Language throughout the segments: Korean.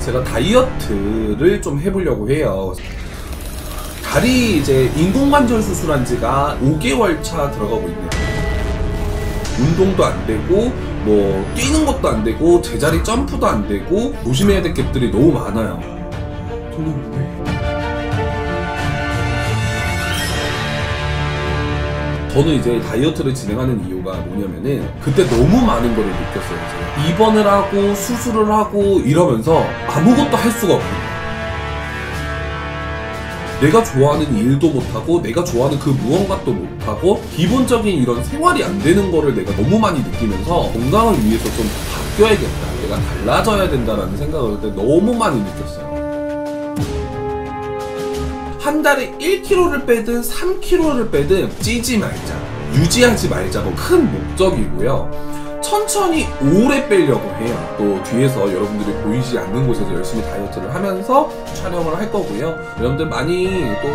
제가 다이어트를 좀 해보려고 해요. 다리 이제 인공관절 수술한 지가 5개월 차 들어가고 있네요. 운동도 안 되고 뭐 뛰는 것도 안 되고 제자리 점프도 안 되고 조심해야 될 갭들이 너무 많아요. 저는 이제 다이어트를 진행하는 이유가 뭐냐면은 그때 너무 많은 걸 느꼈어요. 제가. 입원을 하고 수술을 하고 이러면서 아무것도 할 수가 없어요. 내가 좋아하는 일도 못하고 내가 좋아하는 그 무언가도 못하고 기본적인 이런 생활이 안 되는 거를 내가 너무 많이 느끼면서 건강을 위해서 좀 바뀌어야겠다, 내가 달라져야 된다라는 생각을 그때 너무 많이 느꼈어요. 한 달에 1kg를 빼든 3kg를 빼든 찌지 말자, 유지하지 말자고 큰 목적이고요. 천천히 오래 빼려고 해요. 또 뒤에서 여러분들이 보이지 않는 곳에서 열심히 다이어트를 하면서 촬영을 할 거고요. 여러분들 많이 또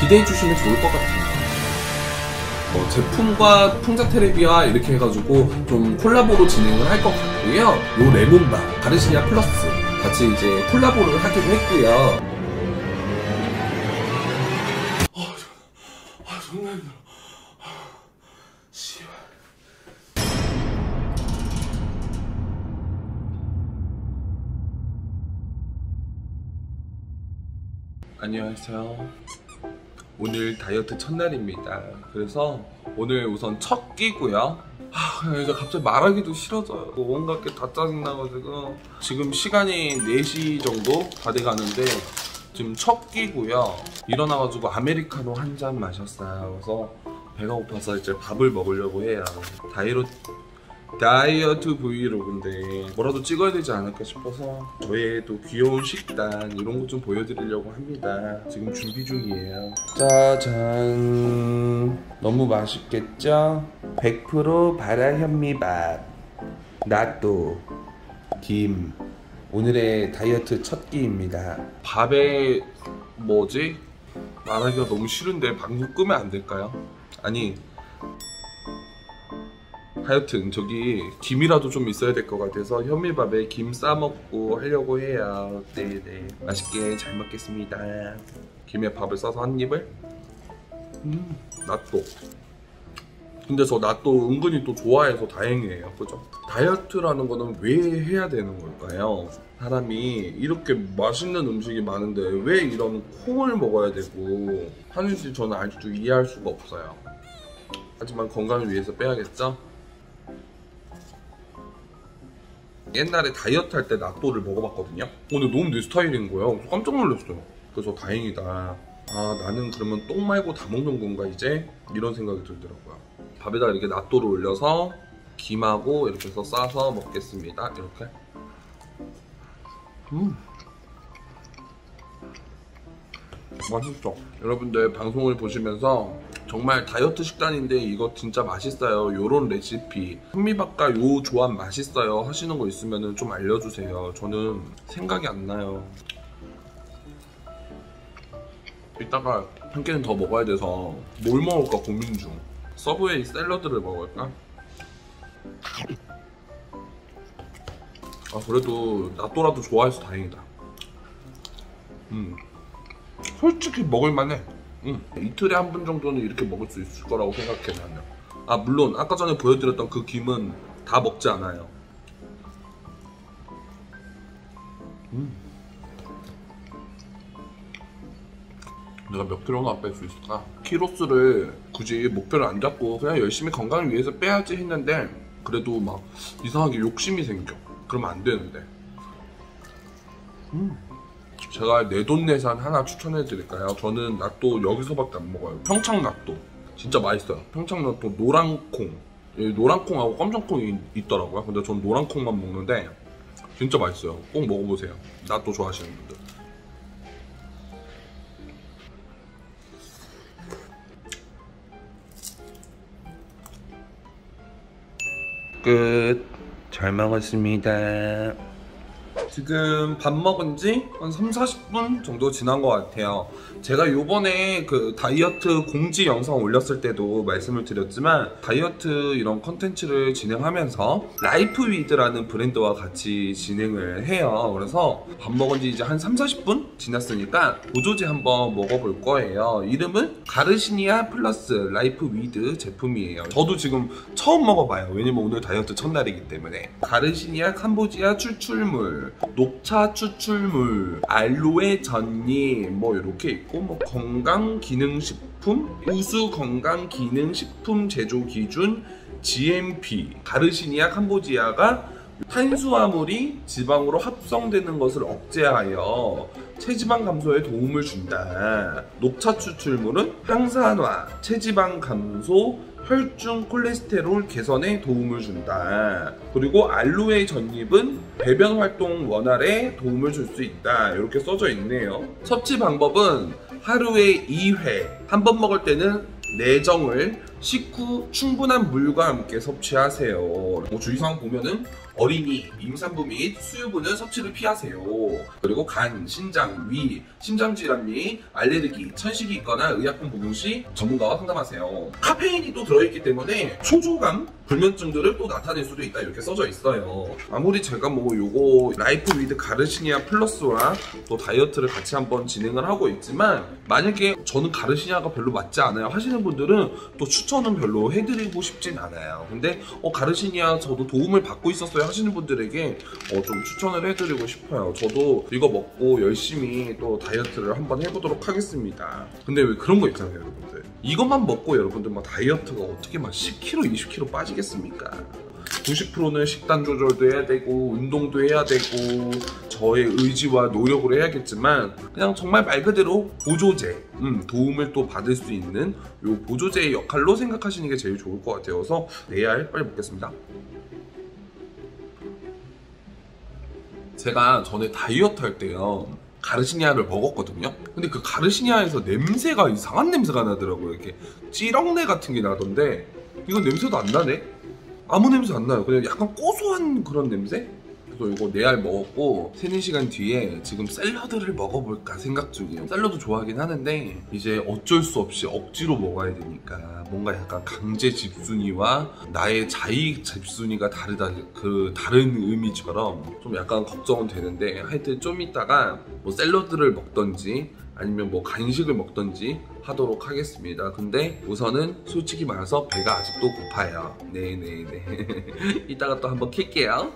기대해 주시면 좋을 것 같아요. 제품과 풍자테레비와 이렇게 해가지고 좀 콜라보로 진행을 할 것 같고요. 요 레몬밤, 가르시냐 플러스 같이 이제 콜라보를 하기로 했고요. 안녕하세요. 오늘 다이어트 첫날입니다. 그래서 오늘 우선 첫 끼고요. 이제 갑자기 말하기도 싫어져요. 뭔가 이렇게 다 짜증나가지고 지금 시간이 4시 정도 다 돼가는데 지금 첫 끼고요. 일어나가지고 아메리카노 한 잔 마셨어요. 그래서 배가 고파서 이제 밥을 먹으려고 해요. 다이어트 브이로그인데 뭐라도 찍어야 되지 않을까 싶어서 저의 또 귀여운 식단 이런 것 좀 보여드리려고 합니다. 지금 준비 중이에요. 짜잔, 너무 맛있겠죠? 100% 바라현미밥, 나또, 김. 오늘의 다이어트 첫 끼입니다. 밥에 뭐지? 말하기가 너무 싫은데 방송 끄면 안 될까요? 아니, 하여튼 저기 김이라도 좀 있어야 될 것 같아서 현미밥에 김 싸먹고 하려고 해요. 네네, 맛있게 잘 먹겠습니다. 김에 밥을 싸서 한 입을. 나또. 근데 저 나또 은근히 또 좋아해서 다행이에요. 그죠? 다이어트라는 거는 왜 해야 되는 걸까요? 사람이 이렇게 맛있는 음식이 많은데 왜 이런 콩을 먹어야 되고 하는지 저는 아직도 이해할 수가 없어요. 하지만 건강을 위해서 빼야겠죠? 옛날에 다이어트 할 때 나또를 먹어봤거든요. 근데 너무 내 스타일인 거예요. 깜짝 놀랐어요. 그래서 다행이다. 아, 나는 그러면 똥 말고 다 먹는 건가 이제? 이런 생각이 들더라고요. 밥에다가 이렇게 나또를 올려서 김하고 이렇게 해서 싸서 먹겠습니다. 이렇게. 맛있어. 여러분들 방송을 보시면서 정말 다이어트 식단인데 이거 진짜 맛있어요, 요런 레시피, 현미밥과 요 조합 맛있어요 하시는 거 있으면 좀 알려주세요. 저는 생각이 안 나요. 이따가 한 끼는 더 먹어야 돼서 뭘 먹을까 고민 중. 서브웨이 샐러드를 먹을까? 아, 그래도 나또라도 좋아해서 다행이다. 솔직히 먹을만해. 이틀에 한 번 정도는 이렇게 먹을 수 있을 거라고 생각해, 나는. 아, 물론 아까 전에 보여드렸던 그 김은 다 먹지 않아요. 내가 몇 킬로나 뺄 수 있을까? 키로수를 굳이 목표를 안 잡고 그냥 열심히 건강을 위해서 빼야지 했는데 그래도 막 이상하게 욕심이 생겨. 그러면 안 되는데. 제가 내돈내산 하나 추천해드릴까요? 저는 낫또 여기서밖에 안 먹어요. 평창낫또 진짜 맛있어요. 평창낫또 노란콩, 노란콩하고 검정콩이 있더라고요. 근데 전 노란콩만 먹는데 진짜 맛있어요. 꼭 먹어보세요, 낫또 좋아하시는 분들. 끝. 잘 먹었습니다. 지금 밥 먹은 지 한 30-40분 정도 지난 것 같아요. 제가 요번에 그 다이어트 공지 영상 올렸을 때도 말씀을 드렸지만 다이어트 이런 컨텐츠를 진행하면서 라이프 위드라는 브랜드와 같이 진행을 해요. 그래서 밥 먹은 지 이제 한 30-40분 지났으니까 보조제 한번 먹어볼 거예요. 이름은 가르시니아 플러스 라이프 위드 제품이에요. 저도 지금 처음 먹어봐요. 왜냐면 오늘 다이어트 첫날이기 때문에. 가르시니아 캄보지아 추출물, 녹차 추출물, 알로에 전잎 뭐 이렇게 있고, 뭐 건강기능식품, 우수건강기능식품 제조기준 GMP. 가르시니아 캄보지아가 탄수화물이 지방으로 합성되는 것을 억제하여 체지방 감소에 도움을 준다. 녹차 추출물은 항산화, 체지방 감소, 혈중 콜레스테롤 개선에 도움을 준다. 그리고 알로에 전잎은 배변 활동 원활에 도움을 줄 수 있다. 이렇게 써져 있네요. 섭취 방법은 하루에 2회, 한 번 먹을 때는 내정을 식후 충분한 물과 함께 섭취하세요. 뭐 주의사항 보면은 어린이, 임산부 및 수유부는 섭취를 피하세요. 그리고 간, 신장, 위, 심장질환 및 알레르기, 천식이 있거나 의약품 복용 시 전문가와 상담하세요. 카페인이 또 들어있기 때문에 초조감, 불면증들을 또 나타낼 수도 있다, 이렇게 써져 있어요. 아무리 제가 뭐 요거 라이프 위드 가르시니아 플러스와 또 다이어트를 같이 한번 진행을 하고 있지만, 만약에 저는 가르시니아가 별로 맞지 않아요 하시는 분들은 또 추천은 별로 해드리고 싶진 않아요. 근데 가르시니아 저도 도움을 받고 있었어요 하시는 분들에게 좀 추천을 해드리고 싶어요. 저도 이거 먹고 열심히 또 다이어트를 한번 해보도록 하겠습니다. 근데 왜 그런 거 있잖아요, 여러분들. 이것만 먹고 여러분들 막 다이어트가 어떻게 막 10kg, 20kg 빠지겠습니까? 90%는 식단 조절도 해야 되고 운동도 해야 되고 저의 의지와 노력으로 해야겠지만, 그냥 정말 말 그대로 보조제, 도움을 또 받을 수 있는 요 보조제의 역할로 생각하시는 게 제일 좋을 것 같아요. 그래서 내일 빨리 먹겠습니다. 제가 전에 다이어트 할 때요 가르시니아를 먹었거든요. 근데 그 가르시니아에서 냄새가, 이상한 냄새가 나더라고요. 이렇게 찌렁내 같은 게 나던데 이건 냄새도 안 나네? 아무 냄새 안 나요. 그냥 약간 고소한 그런 냄새? 그래서 이거 4알 먹었고 3-4시간 뒤에 지금 샐러드를 먹어볼까 생각 중이에요. 샐러드 좋아하긴 하는데 이제 어쩔 수 없이 억지로 먹어야 되니까 뭔가 약간 강제 집순이와 나의 자의 집순이가 다르다, 그 다른 의미처럼 좀 약간 걱정은 되는데, 하여튼 좀 이따가 뭐 샐러드를 먹던지 아니면 뭐 간식을 먹던지 하도록 하겠습니다. 근데 우선은 솔직히 말해서 배가 아직도 고파요. 네네네. 이따가 또 한번 킬게요.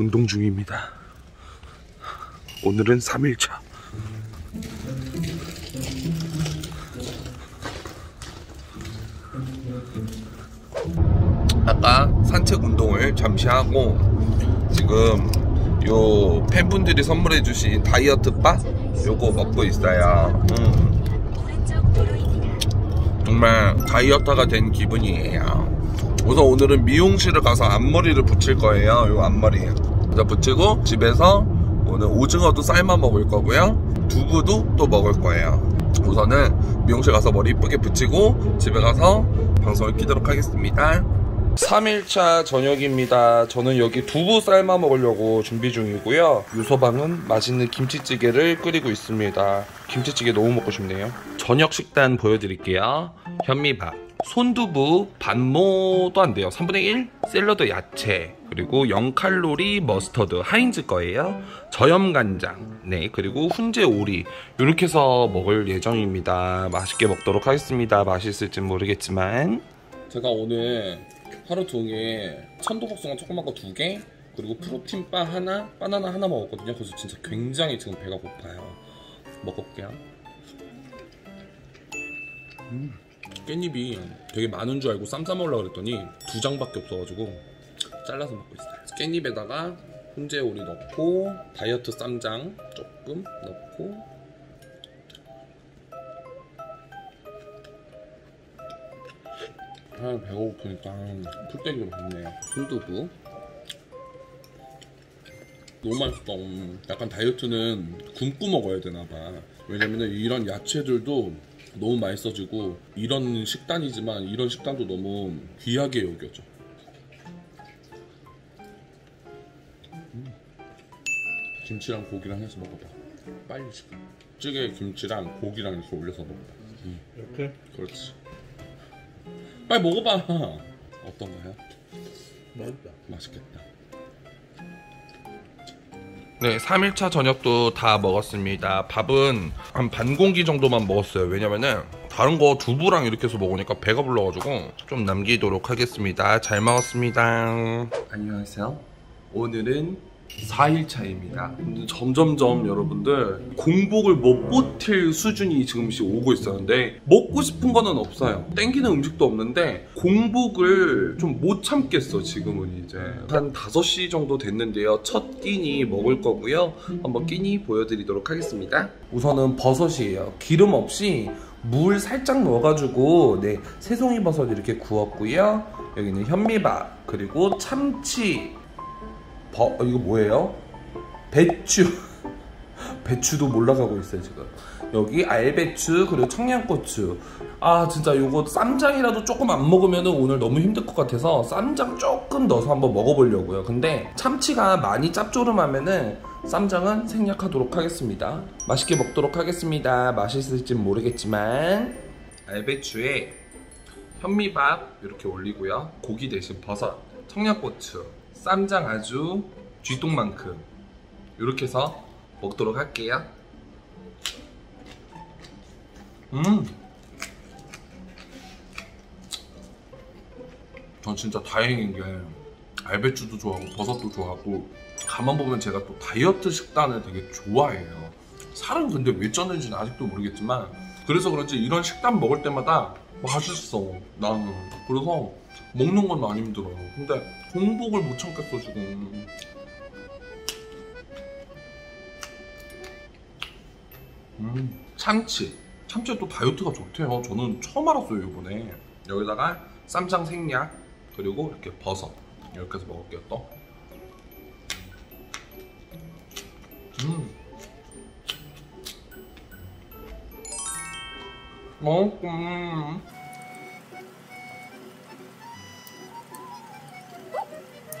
운동 중입니다. 오늘은 3일차. 아까 산책 운동을 잠시 하고 지금 요 팬분들이 선물해 주신 다이어트 바 요거 먹고 있어요. 정말 다이어터가 된 기분이에요. 우선 오늘은 미용실을 가서 앞머리를 붙일 거예요. 요 앞머리 붙이고 집에서 오늘 오징어도 삶아 먹을 거고요, 두부도 또 먹을 거예요. 우선은 미용실 가서 머리 이쁘게 붙이고 집에 가서 방송을 키도록 하겠습니다. 3일차 저녁입니다. 저는 여기 두부 삶아 먹으려고 준비 중이고요, 유서방은 맛있는 김치찌개를 끓이고 있습니다. 김치찌개 너무 먹고 싶네요. 저녁 식단 보여드릴게요. 현미밥, 손두부 반모도 안 돼요. 3분의 1? 샐러드 야채, 그리고 0칼로리 머스터드 하인즈 거예요. 저염 간장, 네, 그리고 훈제 오리, 이렇게 해서 먹을 예정입니다. 맛있게 먹도록 하겠습니다. 맛있을진 모르겠지만, 제가 오늘 하루 종일 천도복숭아 조그만 거 2개, 그리고 프로틴 바 하나, 바나나 하나 먹었거든요. 그래서 진짜 굉장히 지금 배가 고파요. 먹어볼게요. 깻잎이 되게 많은 줄 알고 쌈 싸먹으려고 그랬더니 2장밖에 없어가지고 잘라서 먹고 있어요. 깻잎에다가 훈제 오리 넣고 다이어트 쌈장 조금 넣고 아, 배고프니까 풀떼기로 좋네요. 순두부 너무 맛있다. 약간 다이어트는 굶고 먹어야 되나봐. 왜냐면 이런 야채들도 너무 맛있어지고, 이런 식단이지만 이런 식단도 너무 귀하게 여겨져. 김치랑 고기랑 해서 먹어봐. 빨리 지금 찌개 김치랑 고기랑 이렇게 올려서 먹어봐. 이렇게? 그렇지. 빨리 먹어봐. 어떤가요? 맛있다. 맛있겠다. 네, 3일차 저녁도 다 먹었습니다. 밥은 한 반 공기 정도만 먹었어요. 왜냐면은 다른 거 두부랑 이렇게 해서 먹으니까 배가 불러가지고 좀 남기도록 하겠습니다. 잘 먹었습니다. 안녕하세요. 오늘은 4일차입니다. 점점점 여러분들 공복을 못 버틸 수준이 지금씩 오고 있었는데, 먹고 싶은 거는 없어요. 땡기는 음식도 없는데 공복을 좀 못 참겠어. 지금은 이제 한 5시 정도 됐는데요. 첫 끼니 먹을 거고요. 한번 끼니 보여드리도록 하겠습니다. 우선은 버섯이에요. 기름 없이 물 살짝 넣어가지고, 네, 새송이 버섯 이렇게 구웠고요. 여기는 현미밥, 그리고 참치, 이거 뭐예요? 배추. 배추도 몰라가고 있어요 지금. 여기 알배추, 그리고 청양고추. 아 진짜 요거 쌈장이라도 조금 안 먹으면 오늘 너무 힘들 것 같아서 쌈장 조금 넣어서 한번 먹어보려고요. 근데 참치가 많이 짭조름하면은 쌈장은 생략하도록 하겠습니다. 맛있게 먹도록 하겠습니다. 맛있을진 모르겠지만. 알배추에 현미밥 이렇게 올리고요. 고기 대신 버섯, 청양고추, 쌈장 아주 쥐똥만큼 이렇게 해서 먹도록 할게요. 전 진짜 다행인 게 알배추도 좋아하고 버섯도 좋아하고, 가만 보면 제가 또 다이어트 식단을 되게 좋아해요. 살은 근데 왜 쪘는지는 아직도 모르겠지만, 그래서 그런지 이런 식단 먹을 때마다 맛있어 나는. 그래서 먹는 건 안 힘들어요. 근데 공복을 못 참겠어 지금. 참치. 참치도 다이어트가 좋대요. 저는 처음 알았어요 이번에. 여기다가 쌈장 생략, 그리고 이렇게 버섯 이렇게 해서 먹을게요 또.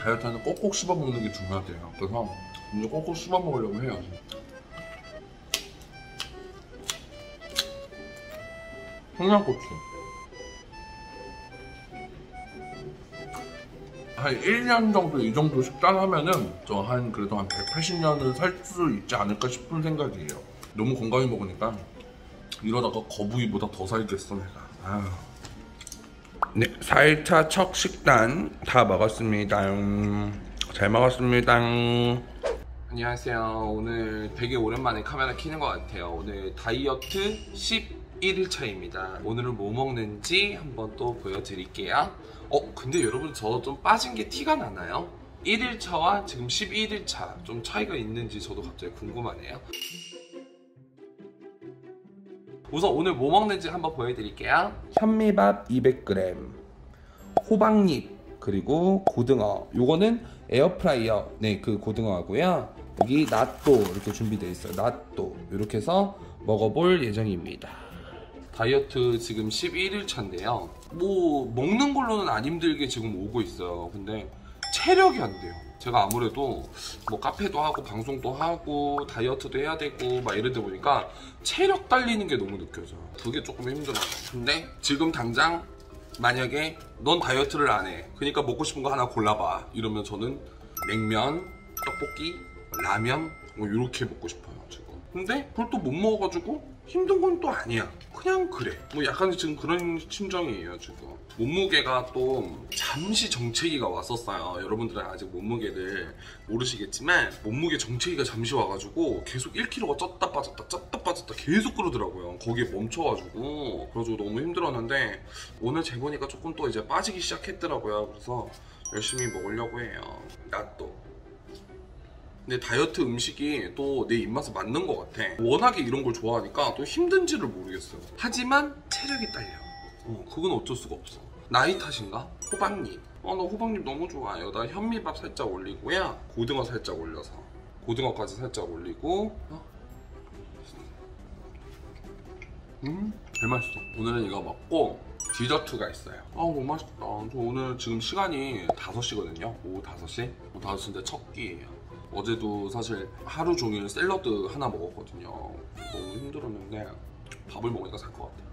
다이어트는 꼭꼭 씹어 먹는 게 중요하대요. 그래서 먼저 꼭꼭 씹어 먹으려고 해요. 청양고추. 한 1년 정도 이 정도 식단하면은 저 한 그래도 한 180년은 살 수 있지 않을까 싶은 생각이에요. 너무 건강히 먹으니까 이러다가 거북이보다 더 살겠어 내가. 아유. 네, 4일차 첫 식단 다 먹었습니다. 잘 먹었습니다. 안녕하세요. 오늘 되게 오랜만에 카메라 켜는 것 같아요. 오늘 다이어트 11일차입니다. 오늘은 뭐 먹는지 한번 또 보여드릴게요. 근데 여러분 저 좀 빠진 게 티가 나나요? 1일차와 지금 11일차 좀 차이가 있는지 저도 갑자기 궁금하네요. 우선 오늘 뭐 먹는지 한번 보여드릴게요. 현미밥 200g, 호박잎, 그리고 고등어. 요거는 에어프라이어, 네, 그 고등어하고요. 여기 낫또 이렇게 준비되어 있어요. 낫또 이렇게 해서 먹어볼 예정입니다. 다이어트 지금 11일차인데요 뭐 먹는 걸로는 안 힘들게 지금 오고 있어요. 근데 체력이 안 돼요. 제가 아무래도 뭐 카페도 하고 방송도 하고 다이어트도 해야 되고 막 이러다 보니까 체력 딸리는 게 너무 느껴져요. 그게 조금 힘들어요. 근데 지금 당장 만약에 넌 다이어트를 안 해, 그러니까 먹고 싶은 거 하나 골라봐 이러면 저는 냉면, 떡볶이, 라면 뭐 이렇게 먹고 싶어요 지금. 근데 그걸 또 못 먹어가지고 힘든 건 또 아니야. 그냥 그래. 뭐 약간 지금 그런 심정이에요 지금. 몸무게가 또 잠시 정체기가 왔었어요. 여러분들은 아직 몸무게를 모르시겠지만 몸무게 정체기가 잠시 와가지고 계속 1kg가 쪘다 빠졌다 쪘다 빠졌다 계속 그러더라고요. 거기에 멈춰가지고 그래서 너무 힘들었는데 오늘 재보니까 조금 또 이제 빠지기 시작했더라고요. 그래서 열심히 먹으려고 해요. 낫또. 근데 다이어트 음식이 또 내 입맛에 맞는 것 같아. 워낙에 이런 걸 좋아하니까 또 힘든지를 모르겠어요. 하지만 체력이 딸려. 그건 어쩔 수가 없어. 나이 탓인가? 호박잎. 나 호박잎 너무 좋아요. 나 현미밥 살짝 올리고요. 고등어 살짝 올려서. 고등어까지 살짝 올리고. 제일 맛있어. 오늘은 이거 먹고 디저트가 있어요. 너무 맛있다. 저 오늘 지금 시간이 5시거든요. 오후 5시? 5시인데 첫 끼예요. 어제도 사실 하루 종일 샐러드 하나 먹었거든요. 너무 힘들었는데 밥을 먹으니까 살 것 같아요.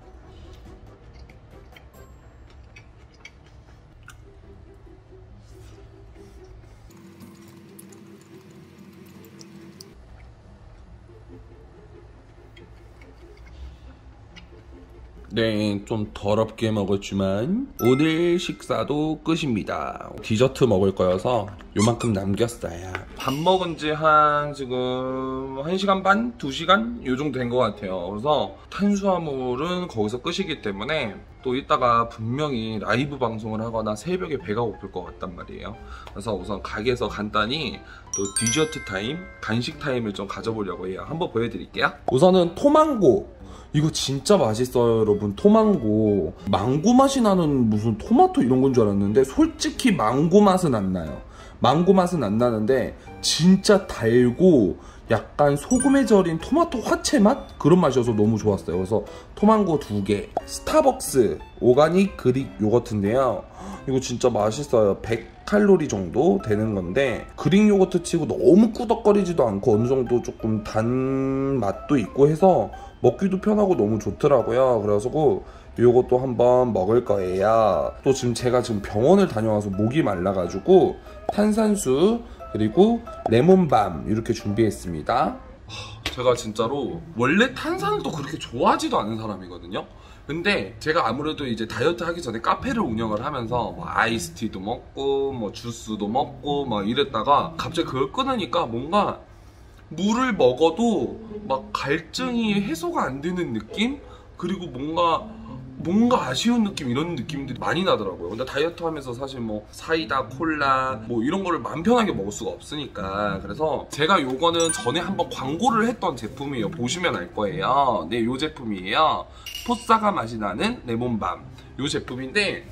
네, 좀 더럽게 먹었지만 오늘 식사도 끝입니다. 디저트 먹을 거여서 요만큼 남겼어요. 밥 먹은 지 한 지금 1시간 반? 2시간? 요 정도 된 것 같아요. 그래서 탄수화물은 거기서 끝이기 때문에 또 이따가 분명히 라이브 방송을 하거나 새벽에 배가 고플 것 같단 말이에요. 그래서 우선 가게에서 간단히 또 디저트 타임, 간식 타임을 좀 가져보려고 해요. 한번 보여드릴게요. 우선은 토망고. 이거 진짜 맛있어요, 여러분. 토망고. 망고 맛이 나는 무슨 토마토 이런 건 줄 알았는데 솔직히 망고 맛은 안 나요. 망고 맛은 안 나는데 진짜 달고 약간 소금에 절인 토마토 화채 맛? 그런 맛이어서 너무 좋았어요. 그래서 토망고 2개, 스타벅스 오가닉 그릭 요거트인데요. 이거 진짜 맛있어요. 100칼로리 정도 되는 건데 그릭 요거트 치고 너무 꾸덕거리지도 않고 어느 정도 조금 단 맛도 있고 해서 먹기도 편하고 너무 좋더라고요. 그래서 요것도 한번 먹을 거예요. 또 지금 제가 지금 병원을 다녀와서 목이 말라가지고 탄산수 그리고 레몬밤 이렇게 준비했습니다. 제가 진짜로 원래 탄산을 또 그렇게 좋아하지도 않은 사람이거든요. 근데 제가 아무래도 이제 다이어트 하기 전에 카페를 운영을 하면서 뭐 아이스티도 먹고 뭐 주스도 먹고 막 이랬다가 갑자기 그걸 끊으니까 뭔가 물을 먹어도 막 갈증이 해소가 안 되는 느낌? 그리고 뭔가 아쉬운 느낌, 이런 느낌들이 많이 나더라고요. 근데 다이어트 하면서 사실 뭐 사이다, 콜라 뭐 이런 거를 마음 편하게 먹을 수가 없으니까. 그래서 제가 요거는 전에 한번 광고를 했던 제품이에요. 보시면 알 거예요. 네, 요 제품이에요. 포사가 맛이 나는 레몬밤 요 제품인데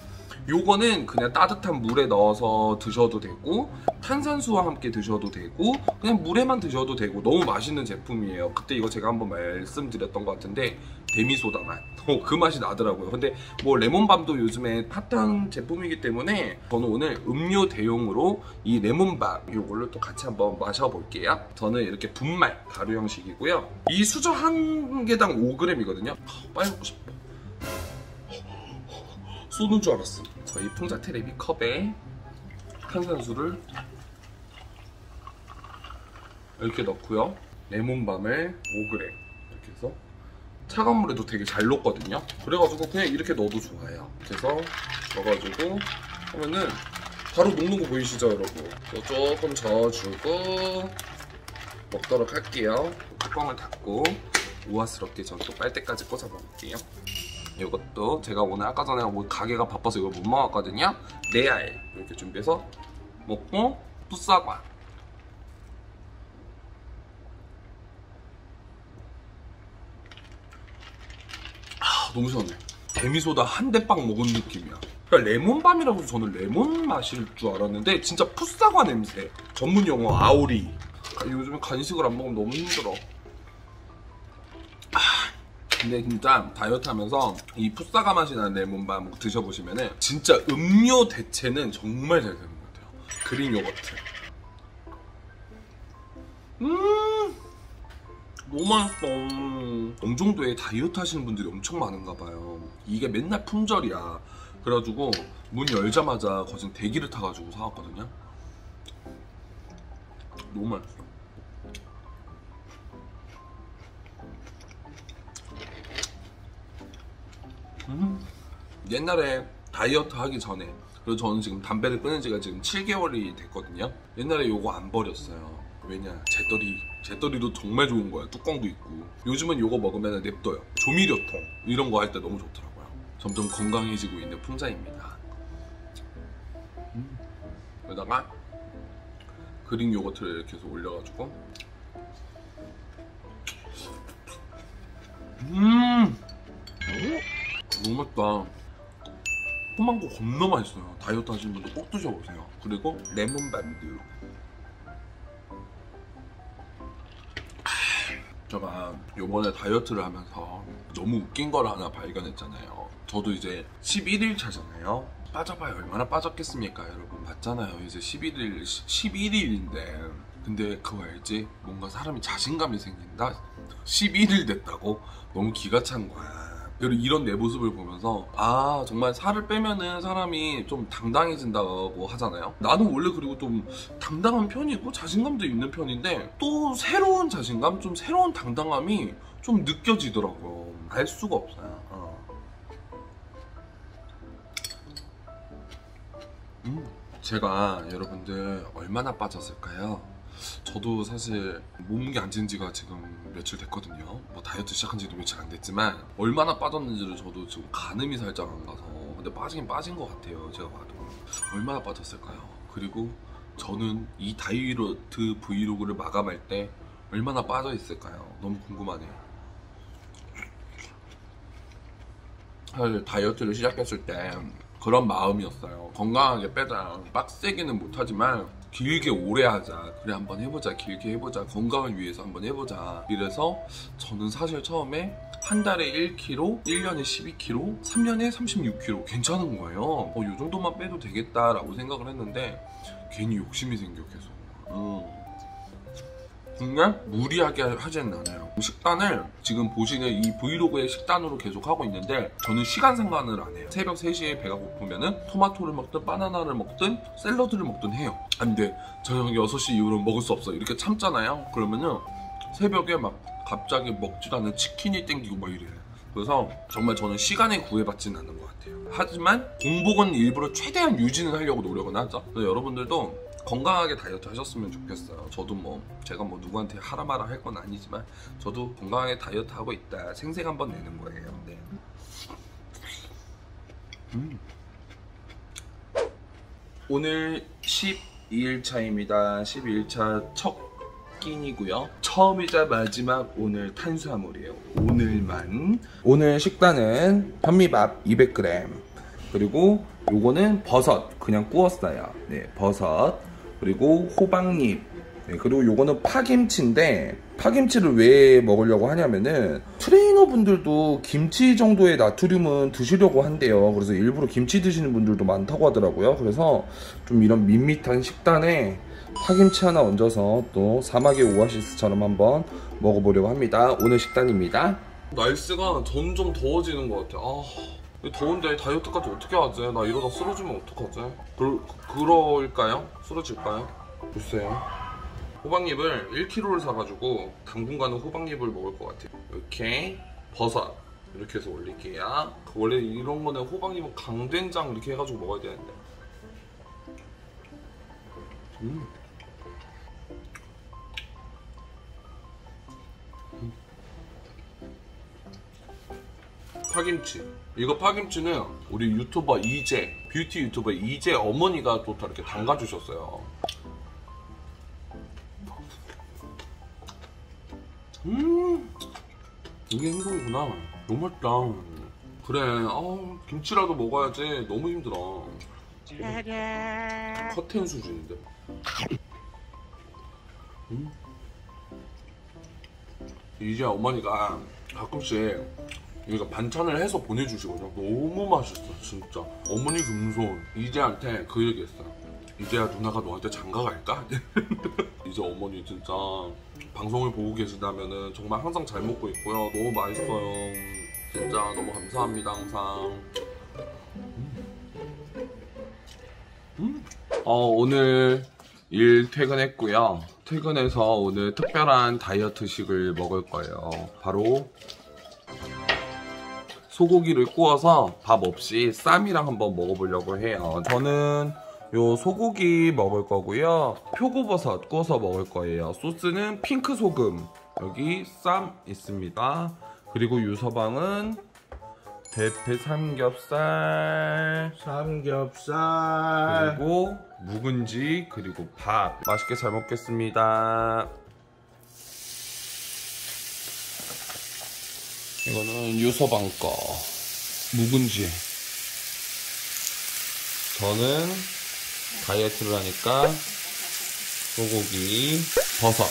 요거는 그냥 따뜻한 물에 넣어서 드셔도 되고 탄산수와 함께 드셔도 되고 그냥 물에만 드셔도 되고 너무 맛있는 제품이에요. 그때 이거 제가 한번 말씀드렸던 것 같은데 데미소다 맛. 그 맛이 나더라고요. 근데 뭐 레몬밤도 요즘에 핫한 제품이기 때문에 저는 오늘 음료 대용으로 이 레몬밤 요걸로 또 같이 한번 마셔볼게요. 저는 이렇게 분말 가루 형식이고요. 이 수저 1개당 5g이거든요. 빨리 먹고 싶어. 쏘는 줄 알았어. 저희 풍자테레비 컵에 탄산수를 이렇게 넣고요. 레몬밤을 5g 이렇게 해서 차가운 물에도 되게 잘 녹거든요. 그래가지고 그냥 이렇게 넣어도 좋아요. 이렇게 해서 넣어가지고 하면은 바로 녹는 거 보이시죠, 여러분? 조금 저어주고 먹도록 할게요. 뚜껑을 닫고 우아스럽게 전 또 빨대까지 꽂아 먹을게요. 이것도 제가 오늘 아까 전에 뭐 가게가 바빠서 이걸 못 먹었거든요. 네알 이렇게 준비해서 먹고 또 사과. 너무 시원해. 데미소다 한 대빵 먹은 느낌이야. 그러니까 레몬밤이라고 저는 레몬 맛일 줄 알았는데 진짜 풋사과 냄새. 전문 용어 아오리. 요즘에 간식을 안 먹으면 너무 힘들어. 근데 진짜 다이어트 하면서 이 풋사과 맛이 나는 레몬밤 드셔보시면은 진짜 음료 대체는 정말 잘 되는 것 같아요. 그린 요거트. 너무 맛있어. 영종도에 다이어트 하시는 분들이 엄청 많은가 봐요. 이게 맨날 품절이야. 그래가지고 문 열자마자 거진 대기를 타가지고 사왔거든요. 너무 맛있어. 옛날에 다이어트 하기 전에, 그리고 저는 지금 담배를 끊은 지가 지금 7개월이 됐거든요. 옛날에 요거 안 버렸어요. 왜냐, 제떨이도 정말 좋은 거예요. 뚜껑도 있고. 요즘은 요거 먹으면 냅둬요. 조미료통 이런 거 할 때 너무 좋더라고요. 점점 건강해지고 있는 풍자입니다. 여기다가 그릭 요거트를 이렇게 해서 올려가지고 너무 맛있다. 포만고 겁나 맛있어요. 다이어트 하시는 분도 꼭 드셔보세요. 그리고 레몬밤도 제가 요번에 다이어트를 하면서 너무 웃긴 걸 하나 발견했잖아요. 저도 이제 11일 차잖아요. 빠져봐야 얼마나 빠졌겠습니까? 여러분 봤잖아요. 이제 11일인데 근데 그거 알지? 뭔가 사람이 자신감이 생긴다? 11일 됐다고? 너무 기가 찬 거야. 그리고 이런 내 모습을 보면서 아 정말 살을 빼면은 사람이 좀 당당해진다고 하잖아요. 나는 원래 그리고 좀 당당한 편이고 자신감도 있는 편인데 또 새로운 자신감, 좀 새로운 당당함이 좀 느껴지더라고요. 알 수가 없어요. 제가 여러분들 얼마나 빠졌을까요? 저도 사실 몸무게 안 찐 지가 지금 며칠 됐거든요. 뭐 다이어트 시작한 지도 며칠 안 됐지만 얼마나 빠졌는지를 저도 지금 가늠이 살짝 안 가서, 근데 빠지긴 빠진 것 같아요. 제가 봐도 얼마나 빠졌을까요? 그리고 저는 이 다이어트 브이로그를 마감할 때 얼마나 빠져 있을까요? 너무 궁금하네요. 사실 다이어트를 시작했을 때 그런 마음이었어요. 건강하게 빼자, 빡세기는 못하지만 길게 오래 하자, 그래 한번 해보자, 길게 해보자, 건강을 위해서 한번 해보자. 이래서 저는 사실 처음에 한 달에 1kg, 1년에 12kg, 3년에 36kg 괜찮은 거예요. 이 정도만 빼도 되겠다 라고 생각을 했는데 괜히 욕심이 생겨 계속. 근데 무리하게 하지는 않아요. 식단을 지금 보시는 이 브이로그의 식단으로 계속 하고 있는데 저는 시간 상관을 안 해요. 새벽 3시에 배가 고프면은 토마토를 먹든 바나나를 먹든 샐러드를 먹든 해요. 안 돼, 저녁 6시 이후로는 먹을 수 없어 이렇게 참잖아요. 그러면은 새벽에 막 갑자기 먹지도 않은 치킨이 땡기고 막 이래요. 그래서 정말 저는 시간에 구애받지는 않는 것 같아요. 하지만 공복은 일부러 최대한 유지는 하려고 노력은 하죠. 그래서 여러분들도 건강하게 다이어트 하셨으면 좋겠어요. 저도 제가 누구한테 하라 마라 할 건 아니지만 저도 건강하게 다이어트 하고 있다 생색 한번 내는 거예요. 네. 오늘 12일차입니다 12일차 첫 끼니고요. 처음이자 마지막 오늘 탄수화물이에요. 오늘만. 오늘 식단은 현미밥 200g, 그리고 요거는 버섯 그냥 구웠어요. 네, 버섯. 그리고 호박잎, 네, 그리고 요거는 파김치인데 파김치를 왜 먹으려고 하냐면은 트레이너분들도 김치 정도의 나트륨은 드시려고 한대요. 그래서 일부러 김치 드시는 분들도 많다고 하더라고요. 그래서 좀 이런 밋밋한 식단에 파김치 하나 얹어서 또 사막의 오아시스처럼 한번 먹어보려고 합니다. 오늘 식단입니다. 날씨가 점점 더워지는 것 같아요. 더운데 다이어트까지 어떻게 하지? 나 이러다 쓰러지면 어떡하지? 그럴까요? 쓰러질까요? 글쎄요. 호박잎을 1kg를 사가지고 당분간은 호박잎을 먹을 것 같아요. 이렇게 버섯 이렇게 해서 올릴게요. 원래 이런 거는 호박잎은 강된장 이렇게 해가지고 먹어야 되는데. 파김치. 이거 파김치는 우리 유튜버 이재, 뷰티 유튜버 이재 어머니가 또 이렇게 담가주셨어요. 이게 행복이구나. 너무 맛있다. 그래, 김치라도 먹어야지. 너무 힘들어. 커튼 수준인데. 이재 어머니가 가끔씩 여기가 반찬을 해서 보내주시거든요. 너무 맛있어 진짜. 어머니 금손 이재한테 그 얘기했어요. 이재야, 누나가 너한테 장가 갈까? 이제 어머니 진짜 방송을 보고 계시다면은 정말 항상 잘 먹고 있고요. 너무 맛있어요. 진짜 너무 감사합니다 항상. 오늘 일 퇴근했고요. 퇴근해서 오늘 특별한 다이어트식을 먹을 거예요. 바로 소고기를 구워서 밥 없이 쌈이랑 한번 먹어보려고 해요. 저는 요 소고기 먹을 거고요. 표고버섯 구워서 먹을 거예요. 소스는 핑크 소금, 여기 쌈 있습니다. 그리고 유서방은 대패 삼겹살, 그리고 묵은지, 그리고 밥. 맛있게 잘 먹겠습니다. 이거는 유서방 거, 묵은지. 저는 다이어트를 하니까 소고기, 버섯.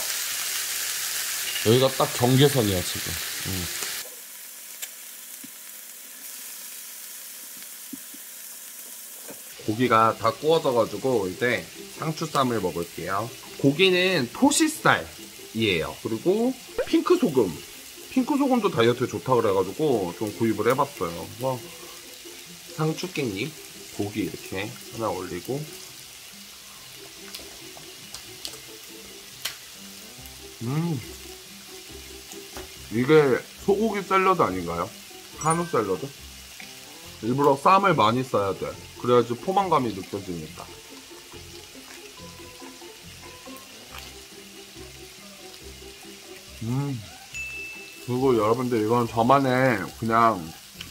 여기가 딱 경계선이야 지금. 고기가 다 구워져가지고 이제 상추쌈을 먹을게요. 고기는 토시살이에요. 그리고 핑크소금. 핑크소금도 다이어트에 좋다고 그래가지고 좀 구입을 해봤어요. 와. 상추깻잎, 고기 이렇게 하나 올리고. 이게 소고기 샐러드 아닌가요? 한우 샐러드? 일부러 쌈을 많이 싸야 돼. 그래야지 포만감이 느껴지니까. 그리고 여러분들 이건 저만의 그냥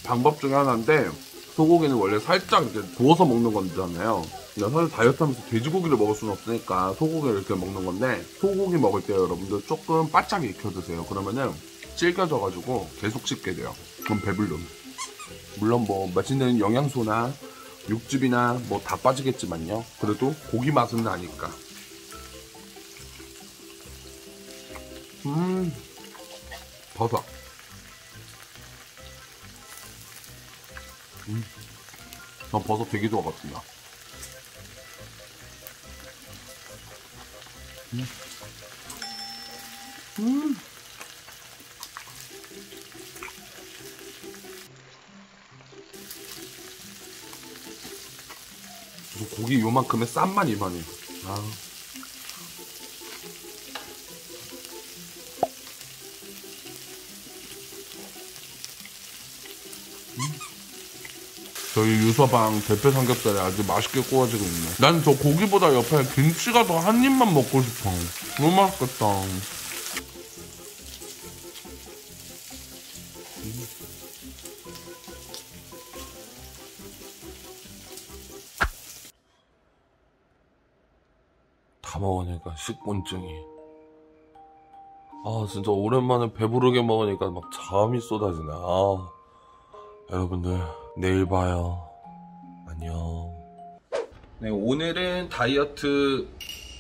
방법 중에 하나인데, 소고기는 원래 살짝 이렇게 구워서 먹는 거잖아요. 사실 다이어트 하면서 돼지고기를 먹을 수는 없으니까 소고기를 이렇게 먹는 건데, 소고기 먹을 때 여러분들 조금 바짝 익혀드세요. 그러면은 질겨져가지고 계속 씹게 돼요. 그럼 배불러. 물론 뭐 맛있는 영양소나 육즙이나 뭐 다 빠지겠지만요. 그래도 고기 맛은 나니까. 버섯. 전 버섯 되게 좋아하거든요. 고기 요만큼에 쌈만 이만해. 아. 저희 유서방 대패 삼겹살이 아주 맛있게 구워지고 있네. 난 저 고기보다 옆에 김치가 더 한 입만 먹고 싶어. 너무 맛있겠다. 다 먹으니까 식곤증이. 아 진짜 오랜만에 배부르게 먹으니까 막 잠이 쏟아지네. 아. 여러분들 내일 봐요. 안녕. 네, 오늘은 다이어트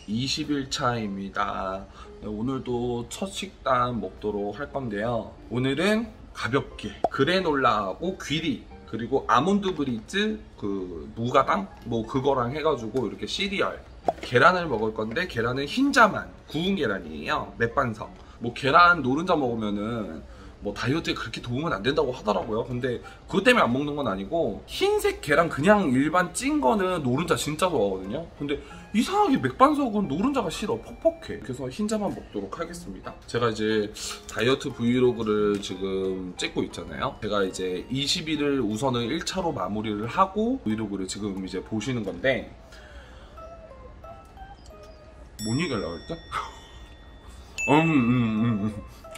20일차입니다. 네, 오늘도 첫 식단 먹도록 할 건데요. 오늘은 가볍게 그래놀라하고 귀리, 그리고 아몬드 브리즈, 그 무가당? 뭐 그거랑 해가지고 이렇게 시리얼, 계란을 먹을 건데 계란은 흰자만, 구운 계란이에요. 맥반석. 뭐 계란 노른자 먹으면은 뭐 다이어트에 그렇게 도움은 안 된다고 하더라고요. 근데 그것 때문에 안 먹는 건 아니고, 흰색 계란 그냥 일반 찐 거는 노른자 진짜 좋아하거든요. 근데 이상하게 맥반석은 노른자가 싫어. 퍽퍽해. 그래서 흰자만 먹도록 하겠습니다. 제가 이제 다이어트 브이로그를 지금 찍고 있잖아요. 제가 이제 20일을 우선은 1차로 마무리를 하고 브이로그를 지금 이제 보시는 건데, 뭔 얘기를 나올까?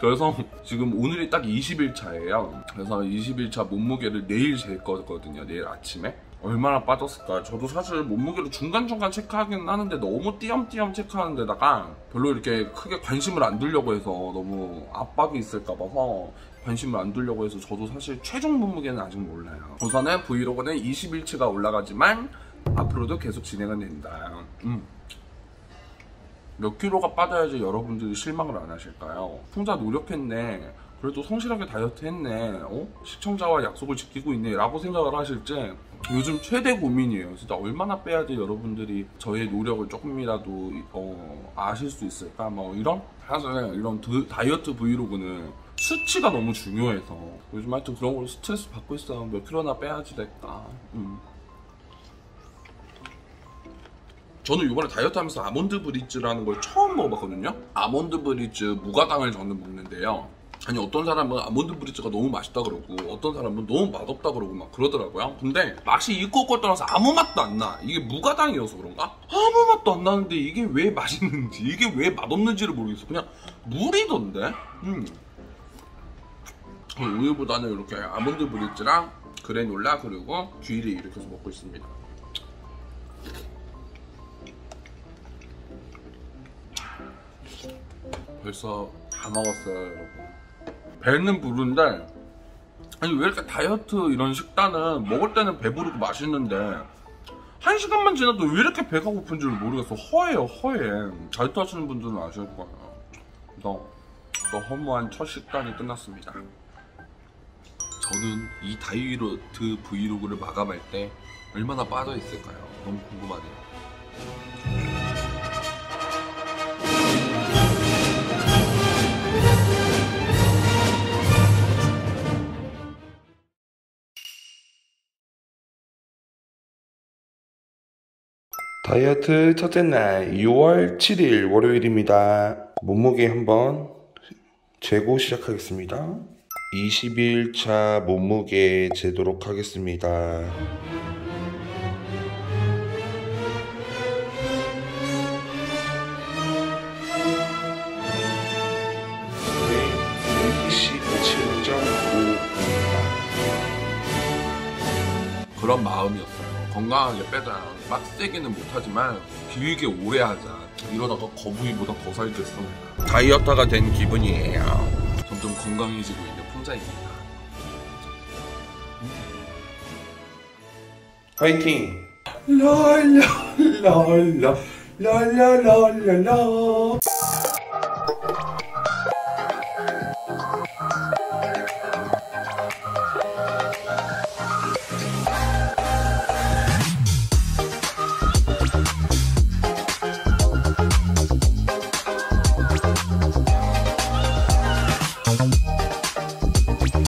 그래서 지금 오늘이 딱 20일차예요. 그래서 20일차 몸무게를 내일 잴 거거든요. 내일 아침에. 얼마나 빠졌을까? 저도 사실 몸무게를 중간중간 체크하긴 하는데, 너무 띄엄띄엄 체크하는 데다가 별로 이렇게 크게 관심을 안 두려고 해서, 너무 압박이 있을까 봐서 관심을 안 두려고 해서 저도 사실 최종 몸무게는 아직 몰라요. 우선은 브이로그는 20일치가 올라가지만 앞으로도 계속 진행은 된다. 몇 킬로가 빠져야지 여러분들이 실망을 안 하실까요? 풍자 노력했네, 그래도 성실하게 다이어트 했네, 어? 시청자와 약속을 지키고 있네 라고 생각을 하실지, 요즘 최대 고민이에요. 진짜 얼마나 빼야지 여러분들이 저의 노력을 조금이라도 아실 수 있을까? 뭐 이런? 사실 이런 다이어트 브이로그는 수치가 너무 중요해서 요즘 하여튼 그런 걸로 스트레스 받고 있어요. 몇 킬로나 빼야지 될까? 저는 이번에 다이어트 하면서 아몬드 브리즈라는 걸 처음 먹어봤거든요. 아몬드 브리즈 무가당을 저는 먹는데요. 아니 어떤 사람은 아몬드 브리즈가 너무 맛있다 그러고, 어떤 사람은 너무 맛없다 그러고 막 그러더라고요. 근데 맛이 있고 없고 떠나서 아무 맛도 안 나. 이게 무가당이어서 그런가? 아무 맛도 안 나는데 이게 왜 맛있는지, 이게 왜 맛없는지를 모르겠어. 그냥 물이던데? 우유보다는 이렇게 아몬드 브리즈랑 그래놀라, 그리고 귀리 이렇게 해서 먹고 있습니다. 벌써 다 먹었어요 여러분. 배는 부른데, 아니 왜 이렇게 다이어트 이런 식단은 먹을 때는 배부르고 맛있는데 한 시간만 지나도 왜 이렇게 배가 고픈 줄 모르겠어. 허해요, 허해. 자유투 하시는 분들은 아실 거예요. 너 허무한 첫 식단이 끝났습니다. 저는 이 다이어트 브이로그를 마감할 때 얼마나 빠져 있을까요? 너무 궁금하네요. 다이어트 첫째 날 6월 7일 월요일입니다. 몸무게 한번 재고 시작하겠습니다. 21차 몸무게 재도록 하겠습니다. 127.9입니다. 그런 마음이었어요. 건강하게 빼자, 빡세기는 못하지만 길게 오래 하자, 이러다가 거북이보다 더 살겠어. 다이어터가 된 기분이에요. 점점 건강해지고 있는 풍자입니다. 화이팅! 랄랄랄라 랄랄랄라